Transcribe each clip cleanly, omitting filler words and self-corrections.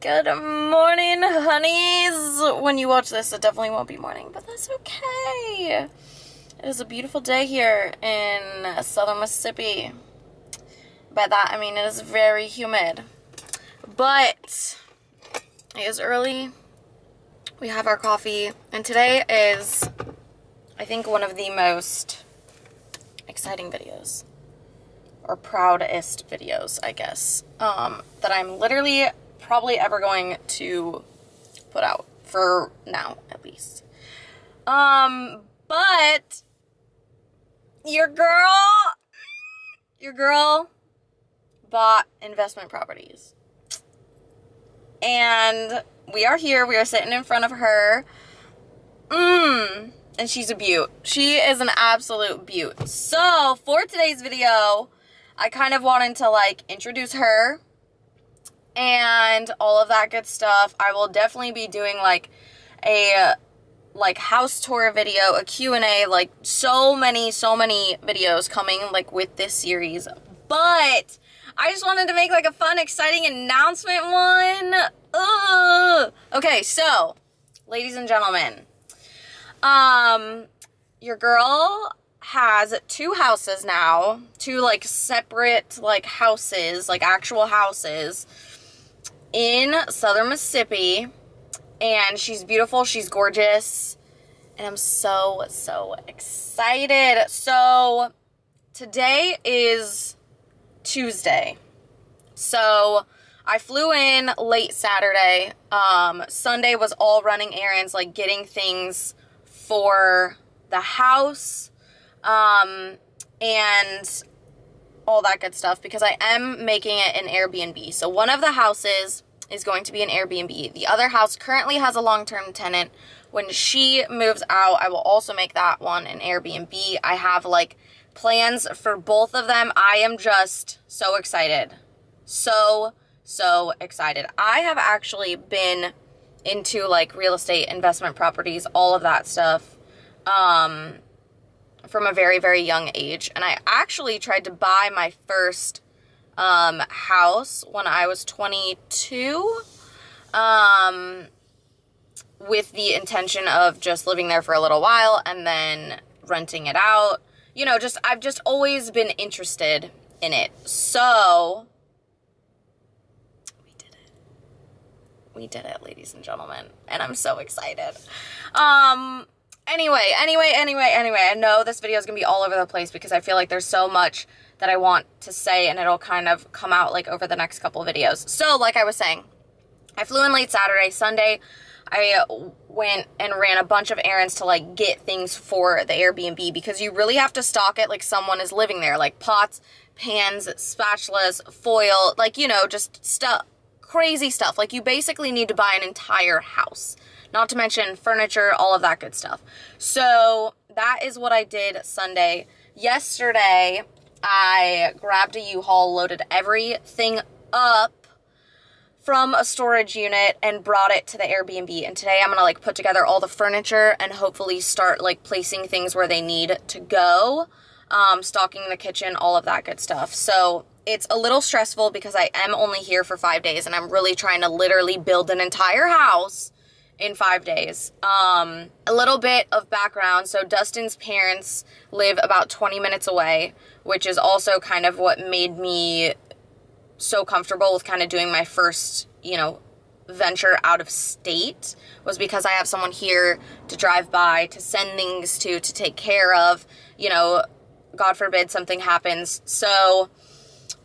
Good morning, honeys. When you watch this, it definitely won't be morning, but that's okay. It is a beautiful day here in southern Mississippi. By that, I mean it is very humid, but it is early. We have our coffee, and today is, I think, one of the most exciting videos, or proudest videos, I guess, that I'm literally probably ever going to put out, for now at least. But your girl bought investment properties, and we are here. We are sitting in front of her, and she's a beaut. She is an absolute beaut. So for today's video, I kind of wanted to like introduce her and all of that good stuff. I will definitely be doing like a house tour video, a Q&A, like so many videos coming like with this series. But I just wanted to make like a fun, exciting announcement one. Ugh. Okay, so ladies and gentlemen, your girl has two houses now, two like separate like houses, like actual houses in southern Mississippi. And she's beautiful, she's gorgeous, and I'm so excited. So today is Tuesday, so I flew in late Saturday. Sunday was all running errands, like getting things for the house, and all that good stuff, because I am making it an Airbnb. So one of the houses is going to be an Airbnb. The other house currently has a long-term tenant. When she moves out, I will also make that one an Airbnb. I have like plans for both of them. I am just so excited. So excited. I have actually been into like real estate, investment properties, all of that stuff, from a very young age. And I actually tried to buy my first house when I was 22, with the intention of just living there for a little while and then renting it out. You know, just, I've just always been interested in it. So we did it. We did it, ladies and gentlemen. And I'm so excited. Anyway, I know this video is going to be all over the place because I feel like there's so much that I want to say, and it'll kind of come out like over the next couple of videos. So like I was saying, I flew in late Saturday. Sunday, I went and ran a bunch of errands to like get things for the Airbnb, because you really have to stock it like someone is living there, like pots, pans, spatulas, foil, like, you know, just stuff, crazy stuff. Like you basically need to buy an entire house, not to mention furniture, all of that good stuff. So that is what I did Sunday. Yesterday, I grabbed a U-Haul, loaded everything up from a storage unit, and brought it to the Airbnb. And today I'm going to like put together all the furniture and hopefully start like placing things where they need to go, stocking the kitchen, all of that good stuff. So it's a little stressful because I am only here for 5 days, and I'm really trying to literally build an entire house in 5 days. A little bit of background. So Dustin's parents live about 20 minutes away, which is also kind of what made me so comfortable with kind of doing my first, you know, venture out of state, was because I have someone here to drive by, to send things to take care of, you know, God forbid something happens. So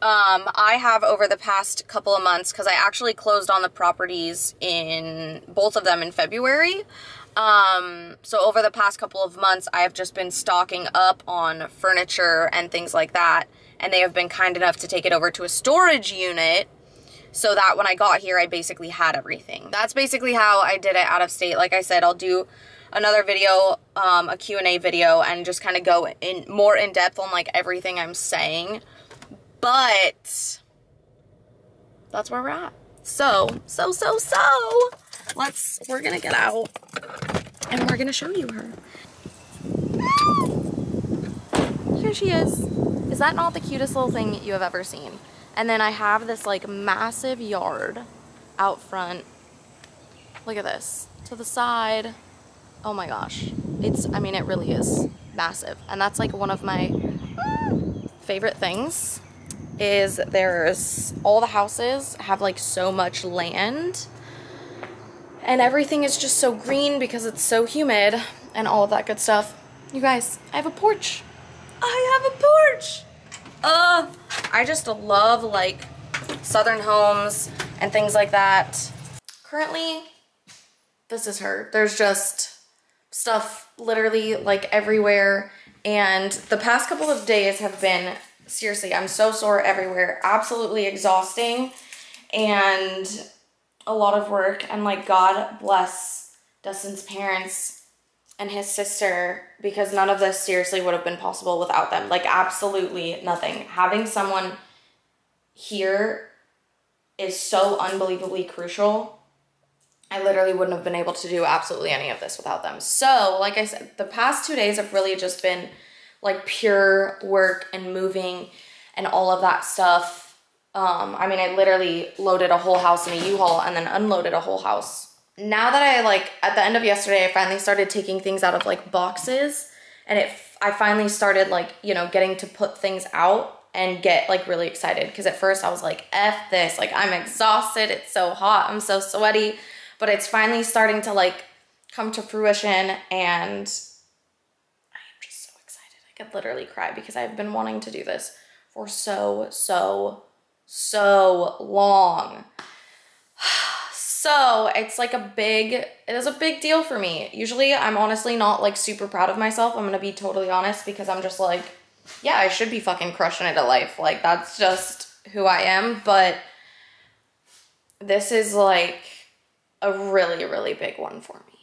I have, over the past couple of months, because I actually closed on the properties in both of them in February. So over the past couple of months, I have just been stocking up on furniture and things like that. And they have been kind enough to take it over to a storage unit, so that when I got here, I basically had everything. That's basically how I did it out of state. Like I said, I'll do another video, a Q&A video, and just kind of go in more in depth on like everything I'm saying. But that's where we're at. So we're gonna get out and we're gonna show you her. Here she is. Is that not the cutest little thing you have ever seen? And then I have this like massive yard out front. Look at this. To the side. Oh my gosh. It's, I mean, it really is massive. And that's like one of my favorite things is there's all the houses have like so much land and everything is just so green because it's so humid and all of that good stuff. You guys, I have a porch. I have a porch. I just love like Southern homes and things like that. Currently, this is her. There's just stuff literally like everywhere. And the past couple of days have been, seriously, I'm so sore everywhere. Absolutely exhausting and a lot of work. And like, God bless Dustin's parents and his sister, because none of this seriously would have been possible without them. Like, absolutely nothing. Having someone here is so unbelievably crucial. I literally wouldn't have been able to do absolutely any of this without them. So, like I said, the past 2 days have really just been like pure work and moving and all of that stuff. I mean, I literally loaded a whole house in a U-Haul and then unloaded a whole house. Now that I like, at the end of yesterday, I finally started taking things out of like boxes, and I finally started like, you know, getting to put things out and get like really excited. Because at first I was like, F this, like I'm exhausted. It's so hot. I'm so sweaty. But it's finally starting to like come to fruition, and I am just so excited. I could literally cry because I've been wanting to do this for so long. So it's like it is a big deal for me. Usually I'm honestly not like super proud of myself. I'm gonna be totally honest, because I'm just like, yeah, I should be fucking crushing it at life. Like that's just who I am. But this is like a really, really big one for me.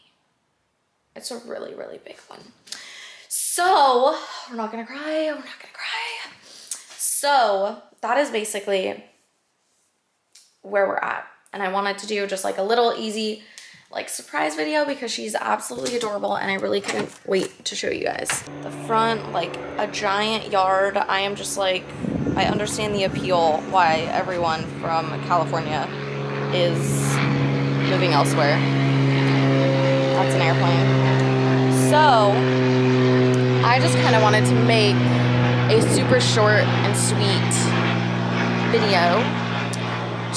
It's a really, really big one. So we're not gonna cry, we're not gonna cry. So that is basically where we're at. And I wanted to do just like a little easy, like surprise video, because she's absolutely adorable and I really couldn't wait to show you guys. The front, like a giant yard. I am just like, I understand the appeal why everyone from California is moving elsewhere. That's an airplane. So I just kind of wanted to make a super short and sweet video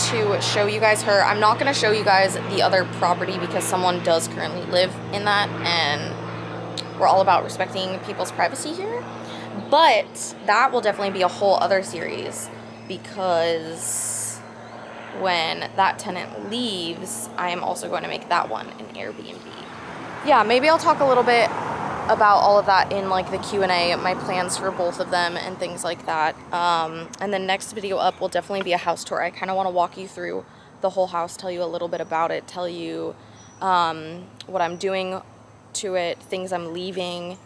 to show you guys her. I'm not going to show you guys the other property because someone does currently live in that, and we're all about respecting people's privacy here. But that will definitely be a whole other series, because when that tenant leaves, I am also going to make that one an Airbnb. Yeah, maybe I'll talk a little bit about all of that in like the Q&A, my plans for both of them and things like that. And the next video up will definitely be a house tour. I kind of want to walk you through the whole house, tell you a little bit about it, tell you what I'm doing to it, things I'm leaving,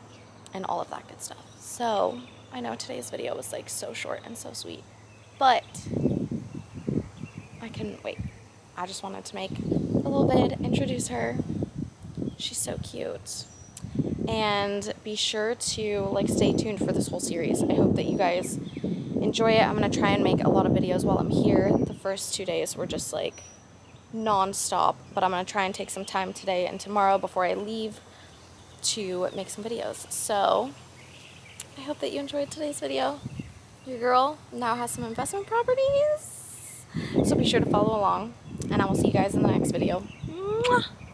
and all of that good stuff. So I know today's video was like so short and so sweet, but I couldn't wait. I just wanted to make a little bit, introduce her. She's so cute. And be sure to like stay tuned for this whole series. I hope that you guys enjoy it. I'm gonna try and make a lot of videos while I'm here. The first 2 days were just like non-stop, but I'm gonna try and take some time today and tomorrow before I leave to make some videos. So I hope that you enjoyed today's video. Your girl now has some investment properties. So be sure to follow along, and I will see you guys in the next video. Mwah!